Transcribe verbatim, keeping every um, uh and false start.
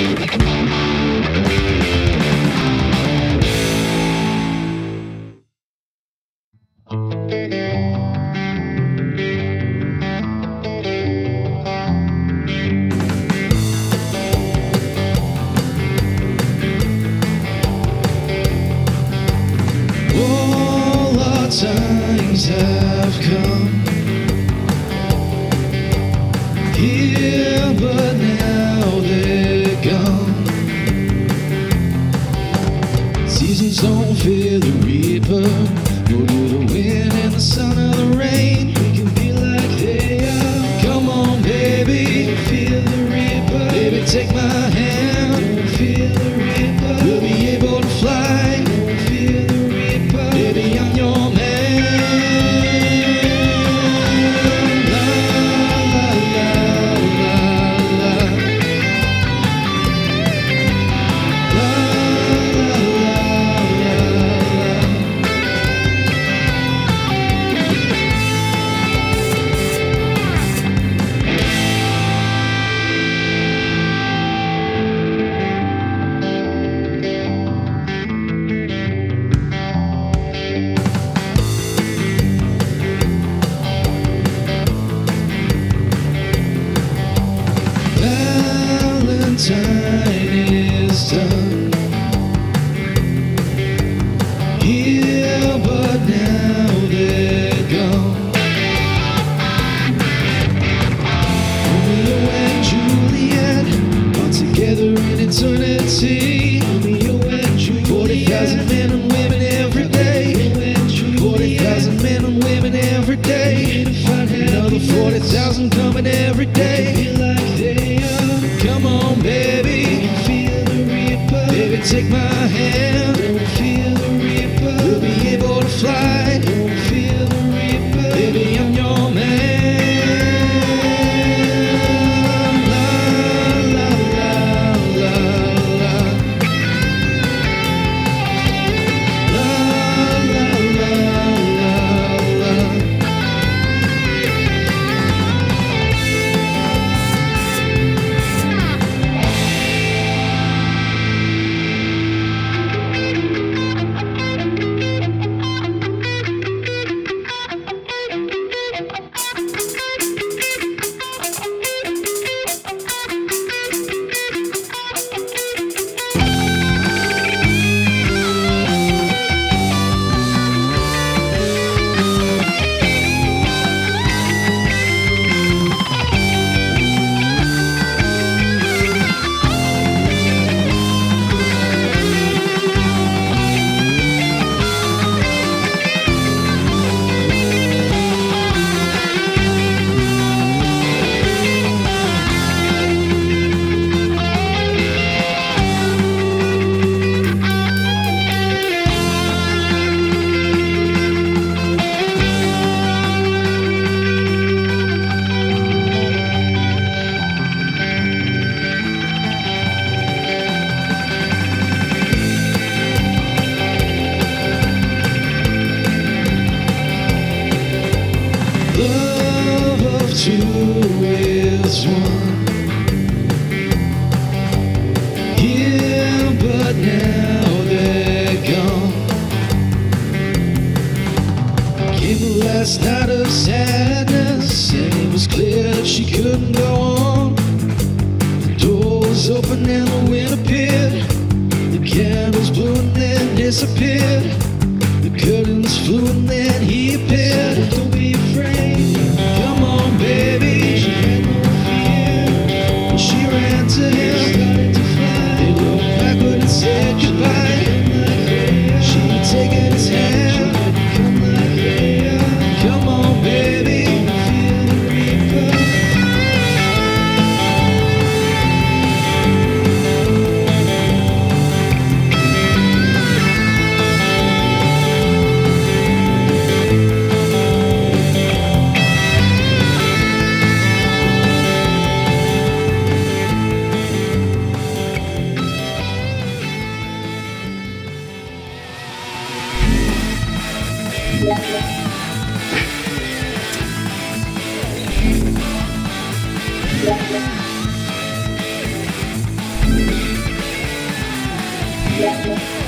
Times have come here, but now they're gone. Seasons don't fear the reaper, nor do the wind and the sun or the rain. We can be like they are. Come on, baby, feel the reaper. Baby, take my hand, feel the reaper. We'll be able to fly. Valentine is done here, but now they're gone. Romeo and Juliet are together in eternity. Romeo and Juliet, forty thousand men and women every day. forty thousand men and women every day. Another forty thousand coming every day. Take my hand, don't fear the reaper. We'll be able to fly, don't fear the reaper. Baby, I'm your man. La la la la la. La la la la la. Love of two is one here, but now they're gone. Gave her last night of sadness, and it was clear that she couldn't go on. The door was open and the wind appeared. The candles blew and then disappeared. The curtains flew and then he appeared. Don't be afraid. Come on, baby. She had no fear. When she ran to him, she started to fly. They looked backward and said goodbye. She had taken his hand. Come on, baby. Feel the reaper. yeah.